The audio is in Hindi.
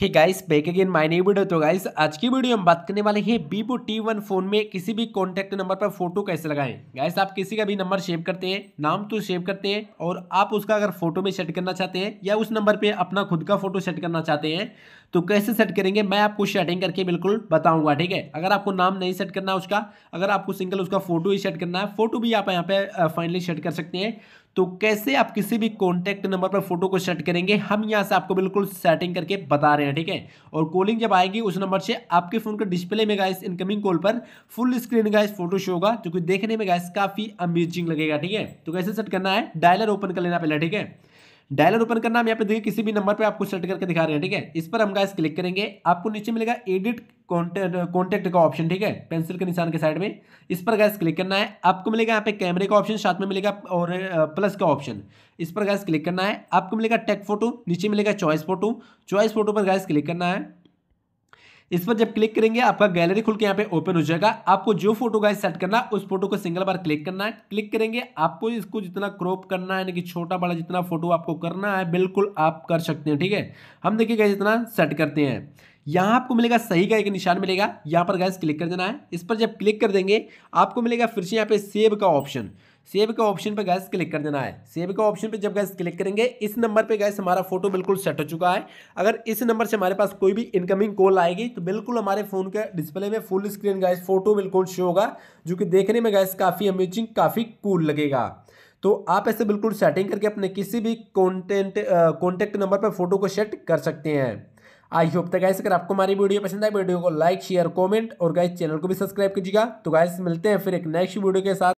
Hey guys back again my new video. तो गाइस आज की वीडियो हम बात करने वाले हैं वीवो T1 फोन में किसी भी कॉन्टैक्ट नंबर पर फोटो कैसे लगाएं। गाइस आप किसी का भी नंबर सेव करते हैं, नाम तो सेव करते हैं और आप उसका अगर फोटो में सेट करना चाहते हैं या उस नंबर पे अपना खुद का फोटो सेट करना चाहते हैं तो कैसे सेट करेंगे मैं आपको सेटिंग करके बिल्कुल बताऊंगा, ठीक है। अगर आपको नाम नहीं सेट करना उसका, अगर आपको सिंगल उसका फोटो ही सेट करना है, फोटो भी आप यहाँ पे फाइनली सेट कर सकते हैं। तो कैसे आप किसी भी कॉन्टैक्ट नंबर पर फोटो को सेट करेंगे हम यहाँ से आपको बिल्कुल सेटिंग करके बता रहे हैं, ठीक है। और कॉलिंग जब आएगी उस नंबर से आपके फोन के डिस्प्ले में गाइस इनकमिंग कॉल पर full screen guys photo show होगा जो कि देखने में गाइस काफी अमेजिंग लगेगा, ठीक है। तो कैसे सेट करना है, डायलर ओपन कर लेना पहले, ठीक है। डायलर ओपन करना हम यहाँ पे देखिए किसी भी नंबर पे आपको सेट करके दिखा रहे हैं, ठीक है। इस पर हम गाइस क्लिक करेंगे, आपको नीचे मिलेगा एडिट कॉन्टैक्ट का ऑप्शन, ठीक है, पेंसिल के निशान के साइड में। इस पर गाइस क्लिक करना है, आपको मिलेगा यहाँ पे कैमरे का ऑप्शन, साथ में मिलेगा और प्लस का ऑप्शन। इस पर गाइस क्लिक करना है, आपको मिलेगा टेक फोटो, नीचे मिलेगा चॉइस फोटो। चॉइस फोटो पर गाइस क्लिक करना है। इस पर जब क्लिक करेंगे आपका गैलरी खुल के यहाँ पे ओपन हो जाएगा। आपको जो फोटो गाइस सेट करना है उस फोटो को सिंगल बार क्लिक करना है। क्लिक करेंगे आपको इसको जितना क्रॉप करना है, यानी कि छोटा बड़ा जितना फोटो आपको करना है बिल्कुल आप कर सकते हैं, ठीक है। हम देखिए गाइस इतना सेट करते हैं। यहाँ आपको मिलेगा सही का एक निशान मिलेगा, यहाँ पर गाइस क्लिक कर देना है। इस पर जब क्लिक कर देंगे आपको मिलेगा फिर से यहाँ पे सेव का ऑप्शन। सेव के ऑप्शन पे गैस क्लिक कर देना है। सेव के ऑप्शन पे जब गैस क्लिक करेंगे इस नंबर पे गैस हमारा फोटो बिल्कुल सेट हो चुका है। अगर इस नंबर से हमारे पास कोई भी इनकमिंग कॉल आएगी तो बिल्कुल हमारे फ़ोन के डिस्प्ले में फुल स्क्रीन गैस फोटो बिल्कुल शो होगा जो कि देखने में गैस काफ़ी अमेजिंग काफ़ी कूल लगेगा। तो आप ऐसे बिल्कुल सेटिंग करके अपने किसी भी कॉन्टैक्ट नंबर पर फोटो को सेट कर सकते हैं। आई होप तक गाइस अगर आपको हमारी वीडियो पसंद आए वीडियो को लाइक शेयर कमेंट और गाइस चैनल को भी सब्सक्राइब कीजिएगा। तो गाइस मिलते हैं फिर एक नेक्स्ट वीडियो के साथ।